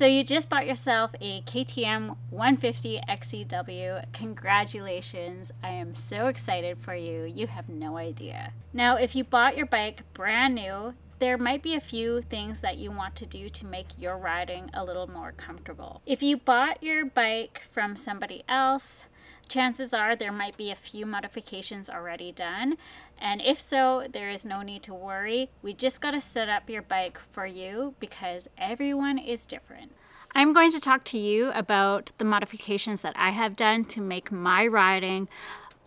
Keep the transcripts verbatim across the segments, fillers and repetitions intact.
So you just bought yourself a K T M one fifty X C W. Congratulations. I am so excited for you. You have no idea. Now, if you bought your bike brand new, there might be a few things that you want to do to make your riding a little more comfortable. If you bought your bike from somebody else, chances are there might be a few modifications already done, and if so, there is no need to worry. We just got to set up your bike for you because everyone is different. I'm going to talk to you about the modifications that I have done to make my riding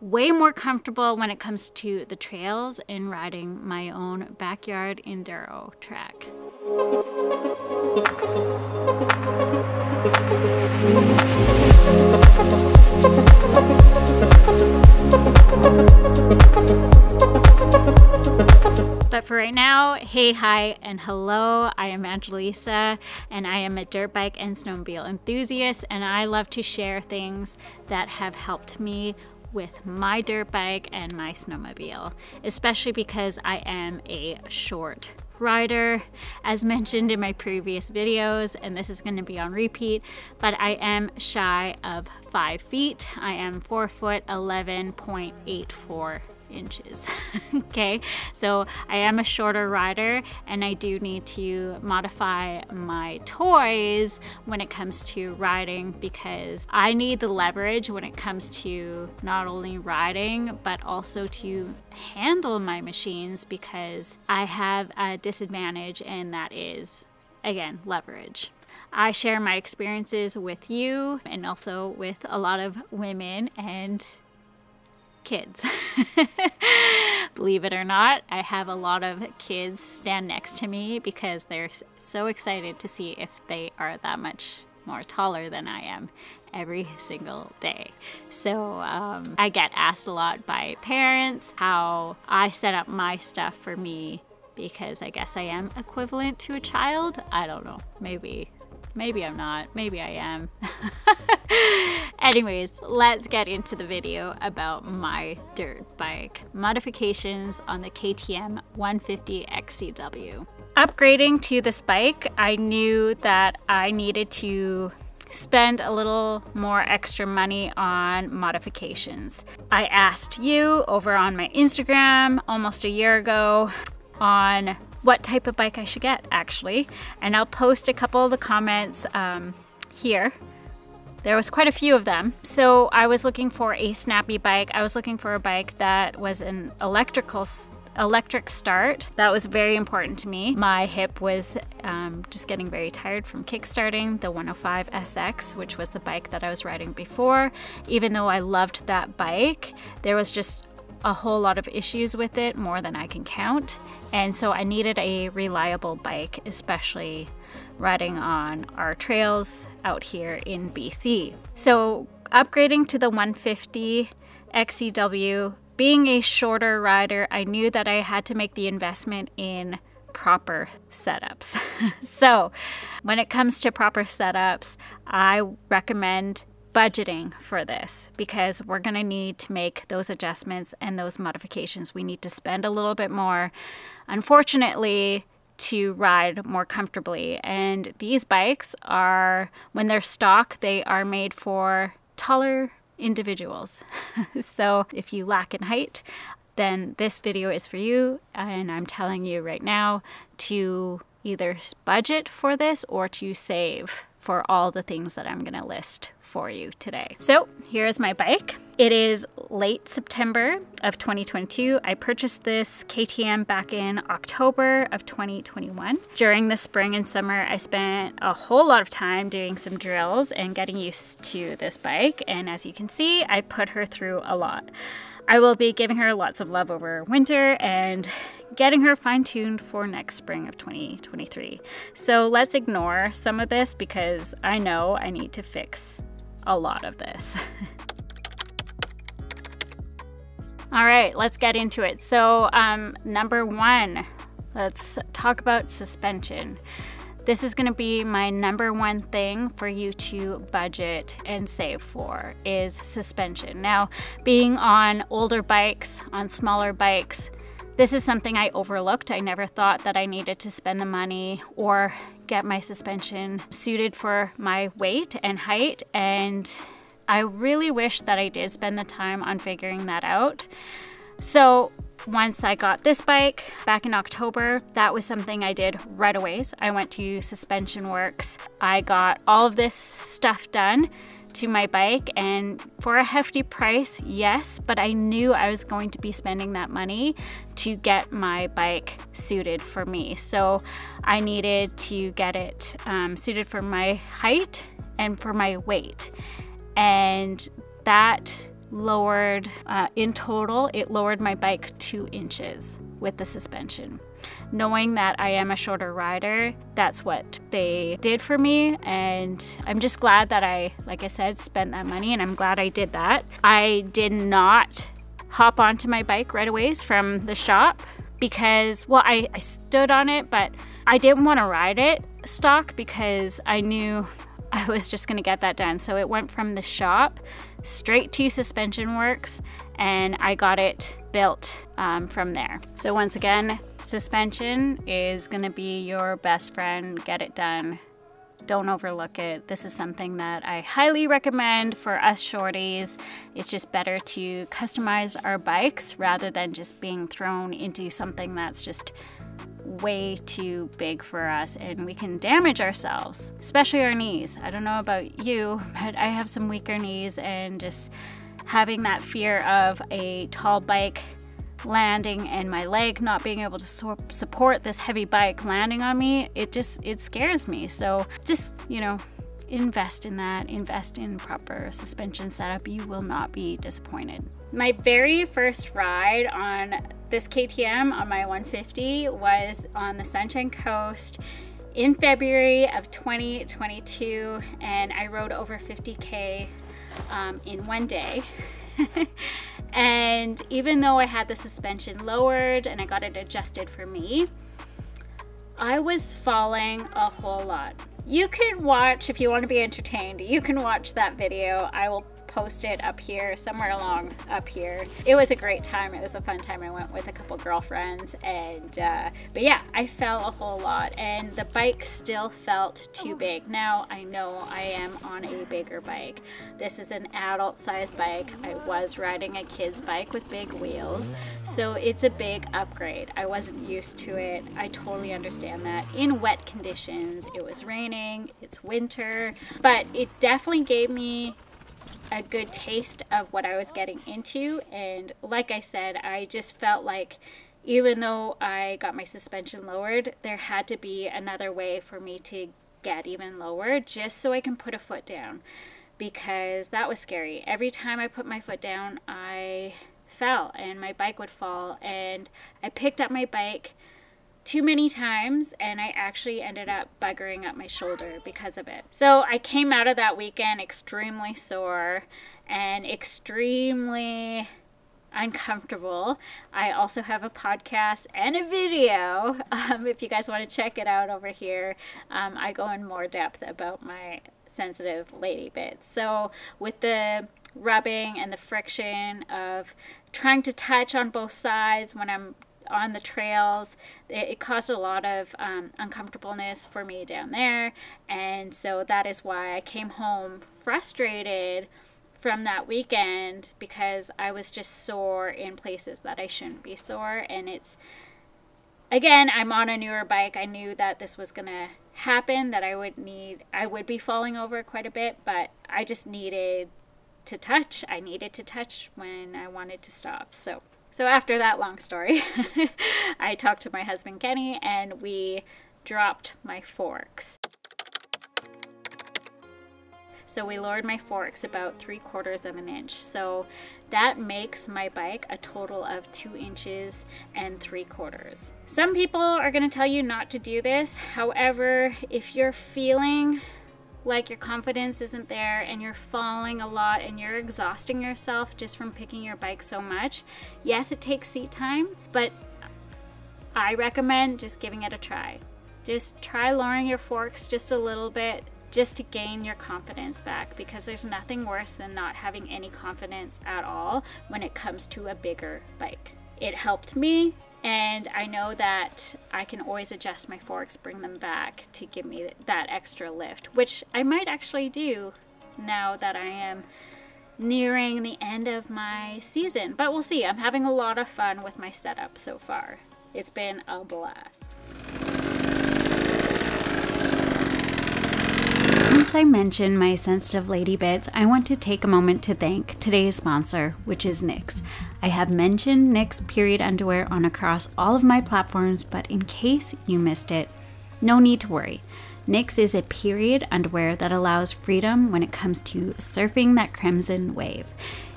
way more comfortable when it comes to the trails and riding my own backyard enduro track. But for right now, hey, hi, and hello. I am Angelisa, and I am a dirt bike and snowmobile enthusiast, and I love to share things that have helped me with my dirt bike and my snowmobile, especially because I am a short rider, as mentioned in my previous videos, and this is going to be on repeat, but I am shy of five feet. I am four foot eleven point eight four inches. Okay, so I am a shorter rider, and I do need to modify my toys when it comes to riding because I need the leverage when it comes to not only riding but also to handle my machines, because I have a disadvantage, and that is, again, leverage. I share my experiences with you and also with a lot of women and kids. Believe it or not, I have a lot of kids stand next to me because they're so excited to see if they are that much more taller than I am every single day. So um, I get asked a lot by parents how I set up my stuff for me, because I guess I am equivalent to a child. I don't know, maybe. Maybe I'm not, maybe I am. Anyways, let's get into the video about my dirt bike modifications on the K T M one fifty X C W. Upgrading to this bike, I knew that I needed to spend a little more extra money on modifications. I asked you over on my Instagram almost a year ago on what type of bike I should get, actually, and I'll post a couple of the comments um, here. There was quite a few of them. So I was looking for a snappy bike. I was looking for a bike that was an electrical electric start. That was very important to me. My hip was um, just getting very tired from kickstarting the one oh five S X, which was the bike that I was riding before. Even though I loved that bike, there was just a whole lot of issues with it, more than I can count, and so I needed a reliable bike, especially riding on our trails out here in B C. So upgrading to the one fifty X C W, being a shorter rider, I knew that I had to make the investment in proper setups. So when it comes to proper setups, I recommend budgeting for this, because we're going to need to make those adjustments and those modifications. We need to spend a little bit more, unfortunately, to ride more comfortably. And these bikes are, when they're stock, they are made for taller individuals. So if you lack in height, then this video is for you. And I'm telling you right now to either budget for this or to save for all the things that I'm gonna list for you today. So here is my bike. It is late September of twenty twenty-two. I purchased this K T M back in October of twenty twenty-one. During the spring and summer, I spent a whole lot of time doing some drills and getting used to this bike. And as you can see, I put her through a lot. I will be giving her lots of love over winter and getting her fine-tuned for next spring of twenty twenty-three. So let's ignore some of this because I know I need to fix a lot of this. All right, let's get into it. So um, number one, let's talk about suspension. This is gonna be my number one thing for you to budget and save for, is suspension. Now, being on older bikes, on smaller bikes, This is something I overlooked. I never thought that I needed to spend the money or get my suspension suited for my weight and height, and I really wish that I did spend the time on figuring that out. So once I got this bike back in October, that was something I did right away. So I went to Suspension Works. I got all of this stuff done to my bike, and for a hefty price, yes, but I knew I was going to be spending that money to get my bike suited for me. So I needed to get it um, suited for my height and for my weight. And that lowered, uh, in total, it lowered my bike two inches with the suspension. Knowing that I am a shorter rider, that's what they did for me, and I'm just glad that I, like I said, spent that money, and I'm glad I did that. I did not hop onto my bike right away from the shop because, well, I, I stood on it, but I didn't want to ride it stock because I knew I was just gonna get that done. So it went from the shop straight to Suspension Works, and I got it built um, from there. So once again, suspension is gonna be your best friend. Get it done. Don't overlook it. This is something that I highly recommend for us shorties. It's just better to customize our bikes rather than just being thrown into something that's just way too big for us, and we can damage ourselves, especially our knees. I don't know about you, but I have some weaker knees, and just having that fear of a tall bike landing and my leg not being able to so support this heavy bike landing on me, it just it scares me. So just, you know, invest in that, invest in proper suspension setup. You will not be disappointed. My very first ride on this K T M on my one fifty was on the Sunshine Coast in February of twenty twenty-two, and I rode over fifty K um, in one day. And even though I had the suspension lowered and I got it adjusted for me, I was falling a whole lot. You can watch, if you want to be entertained, you can watch that video. I will post it up here, somewhere along up here. It was a great time. It was a fun time. I went with a couple girlfriends, and uh, but yeah, I fell a whole lot, and the bike still felt too big. Now I know I am on a bigger bike. This is an adult sized bike. I was riding a kid's bike with big wheels, so it's a big upgrade. I wasn't used to it. I totally understand that. In wet conditions, it was raining, it's winter, but it definitely gave me a good taste of what I was getting into. And like I said, I just felt like even though I got my suspension lowered, there had to be another way for me to get even lower, just so I can put a foot down, because that was scary. Every time I put my foot down, I fell, and my bike would fall, and I picked up my bike too many times, and I actually ended up buggering up my shoulder because of it. So I came out of that weekend extremely sore and extremely uncomfortable. I also have a podcast and a video um, if you guys want to check it out over here. Um, I go in more depth about my sensitive lady bits. So with the rubbing and the friction of trying to touch on both sides when I'm on the trails, it, it caused a lot of um, uncomfortableness for me down there, and so that is why I came home frustrated from that weekend, because I was just sore in places that I shouldn't be sore. And it's, again, I'm on a newer bike. I knew that this was gonna happen, that I would need I would be falling over quite a bit, but I just needed to touch. I needed to touch when I wanted to stop. So So after that long story, I talked to my husband Kenny, and we dropped my forks. So we lowered my forks about three quarters of an inch. So that makes my bike a total of two inches and three quarters. Some people are going to tell you not to do this. However, if you're feeling like your confidence isn't there and you're falling a lot and you're exhausting yourself just from picking your bike so much, yes, it takes seat time, but I recommend just giving it a try. Just try lowering your forks just a little bit, just to gain your confidence back, because there's nothing worse than not having any confidence at all when it comes to a bigger bike. It helped me. And I know that I can always adjust my forks, bring them back to give me that extra lift, which I might actually do now that I am nearing the end of my season. But we'll see. I'm having a lot of fun with my setup so far. It's been a blast. Since I mentioned my sensitive lady bits, I want to take a moment to thank today's sponsor, which is Knix. I have mentioned Knix period underwear on across all of my platforms, but in case you missed it, no need to worry. Knix is a period underwear that allows freedom when it comes to surfing that crimson wave.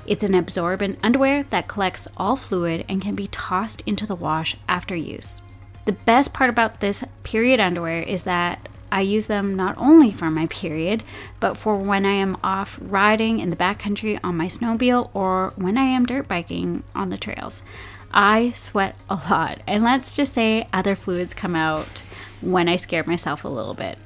It's an absorbent underwear that collects all fluid and can be tossed into the wash after use. The best part about this period underwear is that I use them not only for my period, but for when I am off riding in the backcountry on my snowmobile or when I am dirt biking on the trails. I sweat a lot, and let's just say other fluids come out when I scare myself a little bit.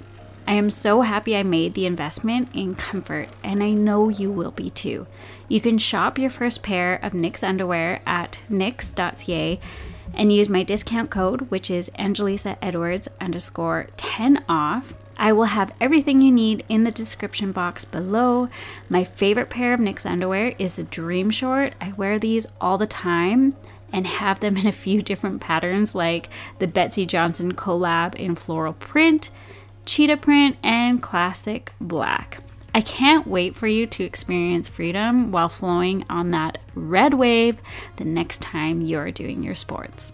I am so happy I made the investment in comfort, and I know you will be too. You can shop your first pair of Knix underwear at knix dot c a and use my discount code, which is Angelisa Edwards underscore ten off. I will have everything you need in the description box below. My favorite pair of Knix underwear is the Dream Short. I wear these all the time and have them in a few different patterns, like the Betsy Johnson collab in floral print, cheetah print, and classic black. I can't wait for you to experience freedom while flowing on that red wave the next time you're doing your sports.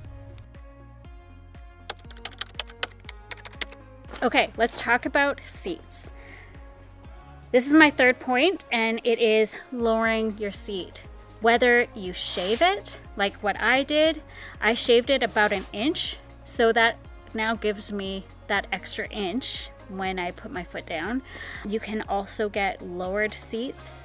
Okay, let's talk about seats. This is my third point, and it is lowering your seat. Whether you shave it, like what I did, I shaved it about an inch, so that now gives me that extra inch when I put my foot down. You can also get lowered seats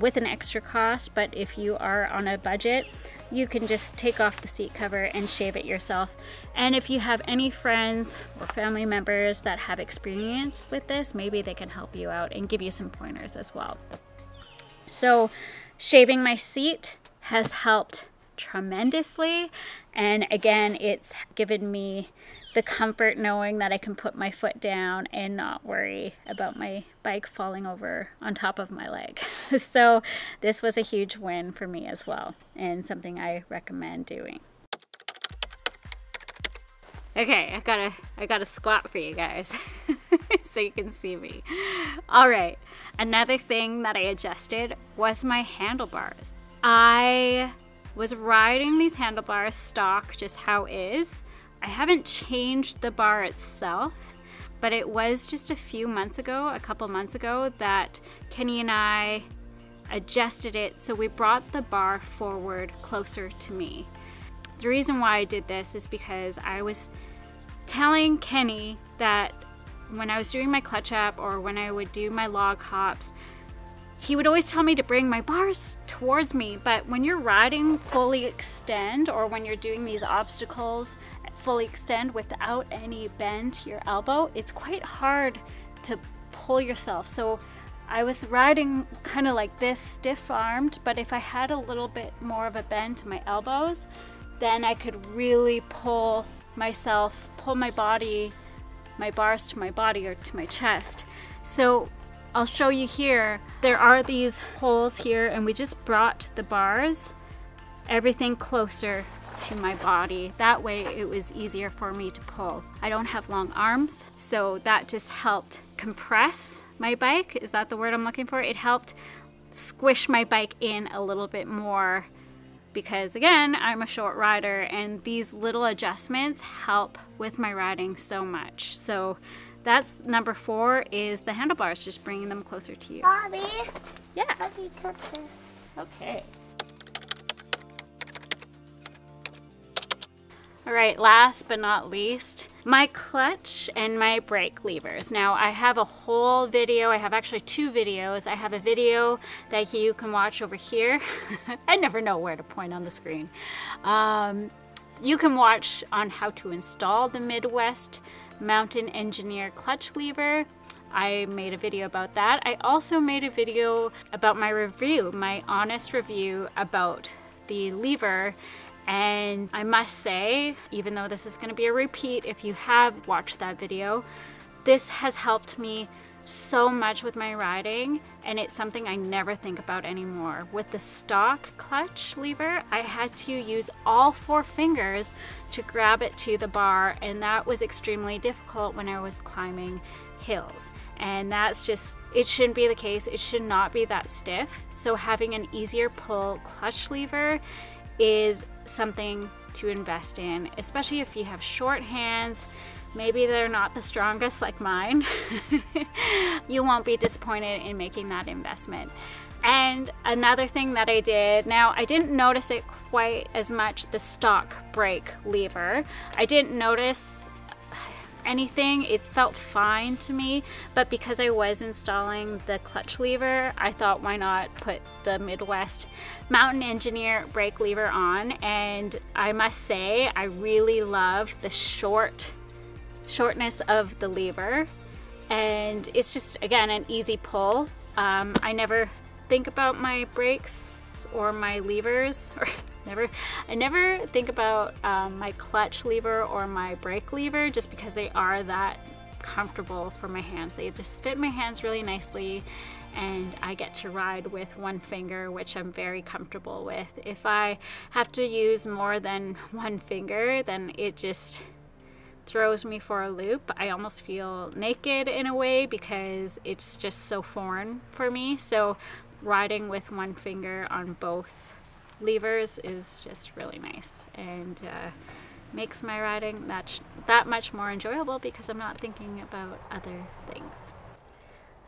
with an extra cost, but if you are on a budget, you can just take off the seat cover and shave it yourself. And if you have any friends or family members that have experience with this, maybe they can help you out and give you some pointers as well. So shaving my seat has helped tremendously, and again, it's given me the comfort knowing that I can put my foot down and not worry about my bike falling over on top of my leg. So this was a huge win for me as well, and something I recommend doing. Okay, I got a, I got a squat for you guys so you can see me. All right, another thing that I adjusted was my handlebars. I was riding these handlebars stock, just how is. I haven't changed the bar itself, but it was just a few months ago, a couple months ago, that Kenny and I adjusted it, so we brought the bar forward closer to me. The reason why I did this is because I was telling Kenny that when I was doing my clutch up or when I would do my log hops, he would always tell me to bring my bars towards me, but when you're riding fully extend, or when you're doing these obstacles fully extend without any bend to your elbow, it's quite hard to pull yourself. So I was riding kind of like this, stiff-armed, but if I had a little bit more of a bend to my elbows, then I could really pull myself, pull my body, my bars to my body or to my chest. So I'll show you here, there are these holes here, and we just brought the bars, everything closer to my body. That way it was easier for me to pull. I don't have long arms, so that just helped compress my bike. Is that the word I'm looking for? It helped squish my bike in a little bit more, because again, I'm a short rider, and these little adjustments help with my riding so much. So that's number four, is the handlebars, just bringing them closer to you. Bobby, yeah. Bobby, cut this. Okay. All right, last but not least, my clutch and my brake levers. Now, I have a whole video. I have actually two videos. I have a video that you can watch over here. I never know where to point on the screen. Um, you can watch on how to install the Midwest Mountain Engineer clutch lever. I made a video about that. I also made a video about my review, my honest review about the lever And I must say, even though this is going to be a repeat if you have watched that video, this has helped me so much with my riding, and it's something I never think about anymore. With the stock clutch lever, I had to use all four fingers to grab it to the bar, and that was extremely difficult when I was climbing hills. And that's just, it shouldn't be the case. It should not be that stiff. So having an easier pull clutch lever is something to invest in, especially if you have short hands. Maybe they're not the strongest like mine. You won't be disappointed in making that investment. And another thing that I did, now I didn't notice it quite as much, the stock brake lever. I didn't notice anything, it felt fine to me, but because I was installing the clutch lever, I thought why not put the Midwest Mountain Engineer brake lever on, and I must say I really love the short shortness of the lever, and it's just, again, an easy pull. um, I never think about my brakes or my levers, or never I never think about um, my clutch lever or my brake lever, just because they are that comfortable for my hands. They just fit my hands really nicely, and I get to ride with one finger, which I'm very comfortable with. If I have to use more than one finger, then it just throws me for a loop. I almost feel naked in a way because it's just so foreign for me. So riding with one finger on both levers is just really nice, and uh, makes my riding that, that much more enjoyable because I'm not thinking about other things.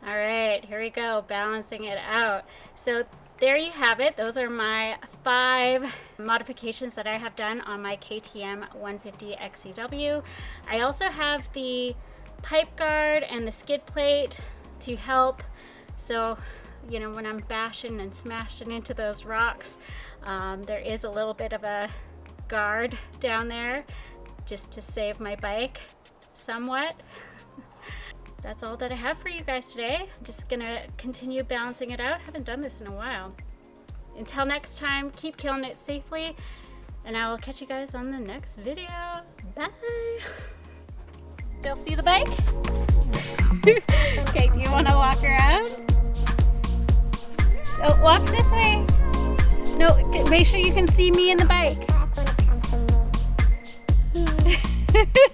All right, here we go, balancing it out. So there you have it. Those are my five modifications that I have done on my K T M one fifty X C W. I also have the pipe guard and the skid plate to help. So, you know, when I'm bashing and smashing into those rocks, um, there is a little bit of a guard down there just to save my bike somewhat. That's all that I have for you guys today. I'm just gonna continue balancing it out. I haven't done this in a while. Until next time, keep killing it safely, and I will catch you guys on the next video. Bye. Still see the bike? Okay, do you wanna walk around? Oh, walk this way. No, make sure you can see me and the bike.